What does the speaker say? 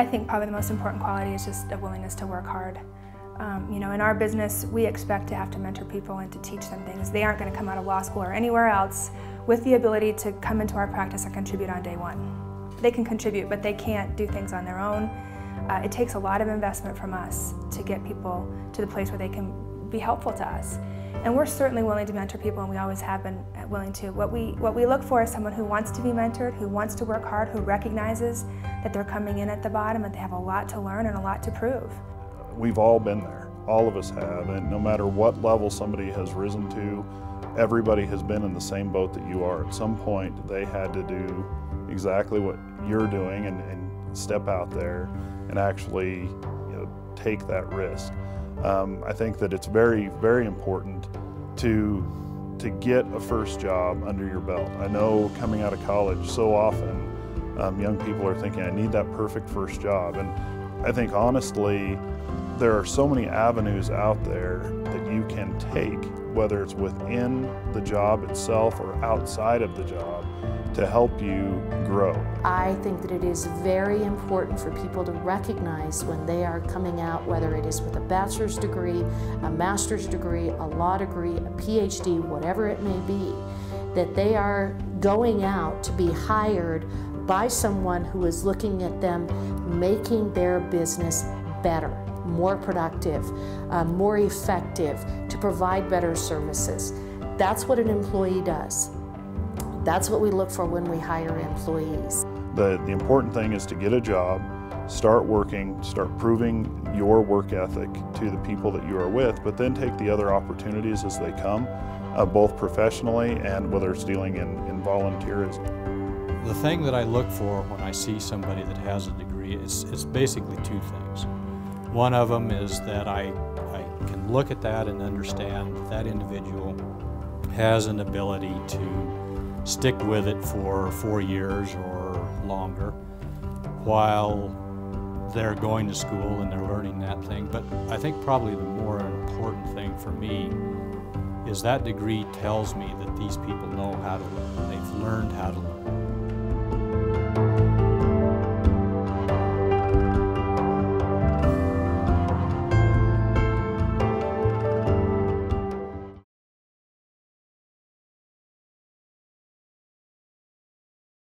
I think probably the most important quality is just a willingness to work hard. You know, in our business, we expect to have to mentor people and to teach them things. They aren't going to come out of law school or anywhere else with the ability to come into our practice and contribute on day one. They can contribute, but they can't do things on their own. It takes a lot of investment from us to get people to the place where they can be helpful to us. And we're certainly willing to mentor people, and we always have been willing to. What we look for is someone who wants to be mentored, who wants to work hard, who recognizes that they're coming in at the bottom, and they have a lot to learn and a lot to prove. We've all been there, all of us have, and no matter what level somebody has risen to, everybody has been in the same boat that you are. At some point, they had to do exactly what you're doing and step out there and actually, you know, take that risk. I think that it's very, very important to get a first job under your belt. I know coming out of college, so often young people are thinking, I need that perfect first job. And I think honestly, there are so many avenues out there that you can take, whether it's within the job itself or outside of the job, to help you grow. I think that it is very important for people to recognize when they are coming out, whether it is with a bachelor's degree, a master's degree, a law degree, a PhD, whatever it may be, that they are going out to be hired by someone who is looking at them making their business better, more productive, more effective, to provide better services. That's what an employee does. That's what we look for when we hire employees. The important thing is to get a job, start working, start proving your work ethic to the people that you are with, but then take the other opportunities as they come, both professionally and whether it's dealing in volunteerism. The thing that I look for when I see somebody that has a degree is basically two things. One of them is that I can look at that and understand that individual has an ability to stick with it for 4 years or longer while they're going to school and they're learning that thing. But I think probably the more important thing for me is that degree tells me that these people know how to learn. They've learned how to learn.